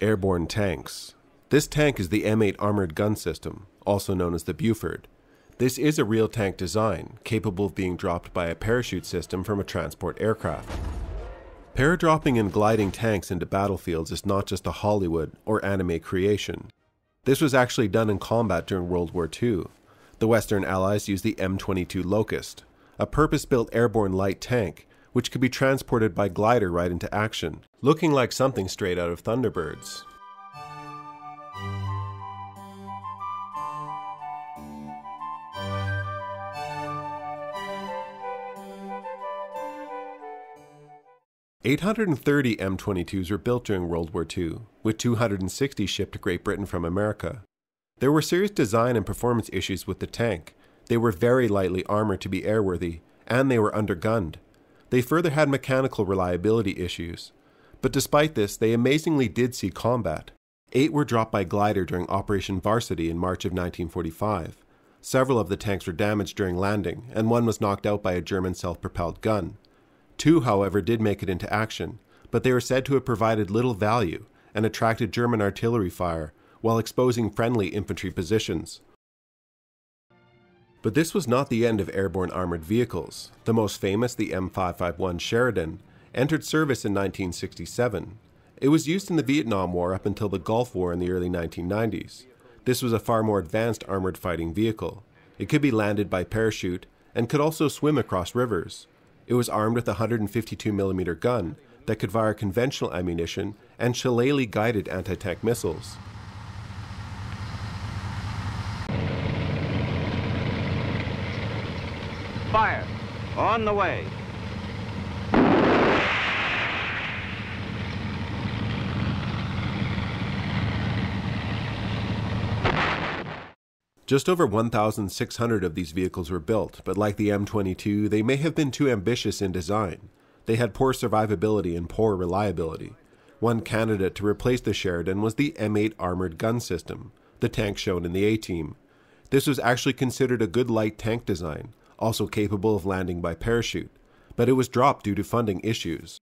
airborne tanks. This tank is the M8 Armored Gun System, also known as the Buford. This is a real tank design, capable of being dropped by a parachute system from a transport aircraft. Paradropping and gliding tanks into battlefields is not just a Hollywood or anime creation. This was actually done in combat during World War II. The Western Allies used the M22 Locust, a purpose-built airborne light tank, which could be transported by glider right into action, looking like something straight out of Thunderbirds. $830 M22s were built during World War II, with 260 shipped to Great Britain from America. There were serious design and performance issues with the tank. They were very lightly armored to be airworthy, and they were undergunned. They further had mechanical reliability issues. But despite this, they amazingly did see combat. 8 were dropped by glider during Operation Varsity in March of 1945. Several of the tanks were damaged during landing, and one was knocked out by a German self-propelled gun. 2, however, did make it into action, but they were said to have provided little value and attracted German artillery fire while exposing friendly infantry positions. But this was not the end of airborne armored vehicles. The most famous, the M551 Sheridan, entered service in 1967. It was used in the Vietnam War up until the Gulf War in the early 1990s. This was a far more advanced armored fighting vehicle. It could be landed by parachute and could also swim across rivers. It was armed with a 152mm gun that could fire conventional ammunition and Shillelagh guided anti-tank missiles. Fire! On the way! Just over 1,600 of these vehicles were built, but like the M22, they may have been too ambitious in design. They had poor survivability and poor reliability. One candidate to replace the Sheridan was the M8 Armored Gun System, the tank shown in the A-Team. This was actually considered a good light tank design, also capable of landing by parachute, but it was dropped due to funding issues.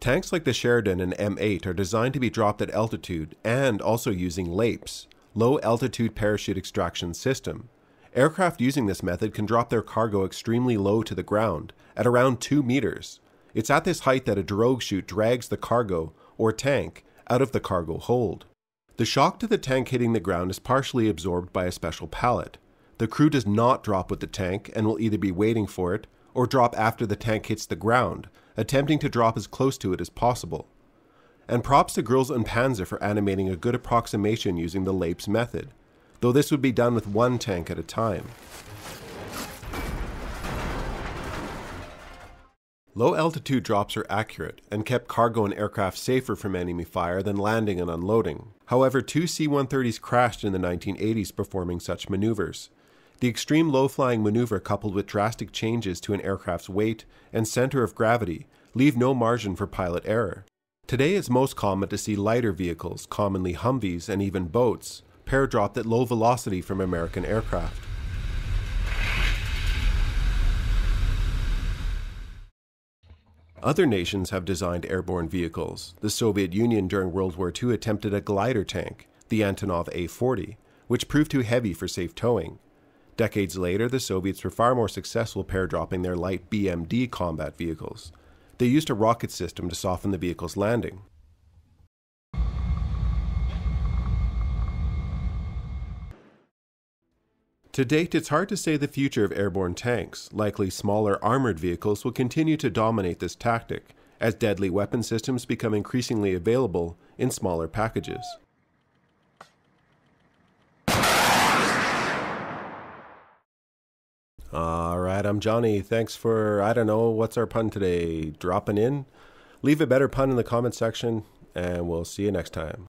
Tanks like the Sheridan and M8 are designed to be dropped at altitude and also using LAPES, low-altitude parachute extraction system. Aircraft using this method can drop their cargo extremely low to the ground, at around 2 meters. It's at this height that a drogue chute drags the cargo, or tank, out of the cargo hold. The shock to the tank hitting the ground is partially absorbed by a special pallet. The crew does not drop with the tank and will either be waiting for it, or drop after the tank hits the ground, attempting to drop as close to it as possible. And props to Girls und Panzer for animating a good approximation using the LAPES method, though this would be done with one tank at a time. Low-altitude drops are accurate and kept cargo and aircraft safer from enemy fire than landing and unloading. However, 2 C-130s crashed in the 1980s performing such maneuvers. The extreme low-flying maneuver coupled with drastic changes to an aircraft's weight and center of gravity leave no margin for pilot error. Today it's most common to see lighter vehicles, commonly Humvees and even boats, paradropped at low velocity from American aircraft. Other nations have designed airborne vehicles. The Soviet Union during World War II attempted a glider tank, the Antonov A-40, which proved too heavy for safe towing. Decades later, the Soviets were far more successful paradropping their light BMD combat vehicles. They used a rocket system to soften the vehicle's landing. To date, it's hard to say the future of airborne tanks. Likely smaller armored vehicles will continue to dominate this tactic, as deadly weapon systems become increasingly available in smaller packages. Alright, I'm Johnny. Thanks for, I don't know, what's our pun today? Dropping in? Leave a better pun in the comment section, and we'll see you next time.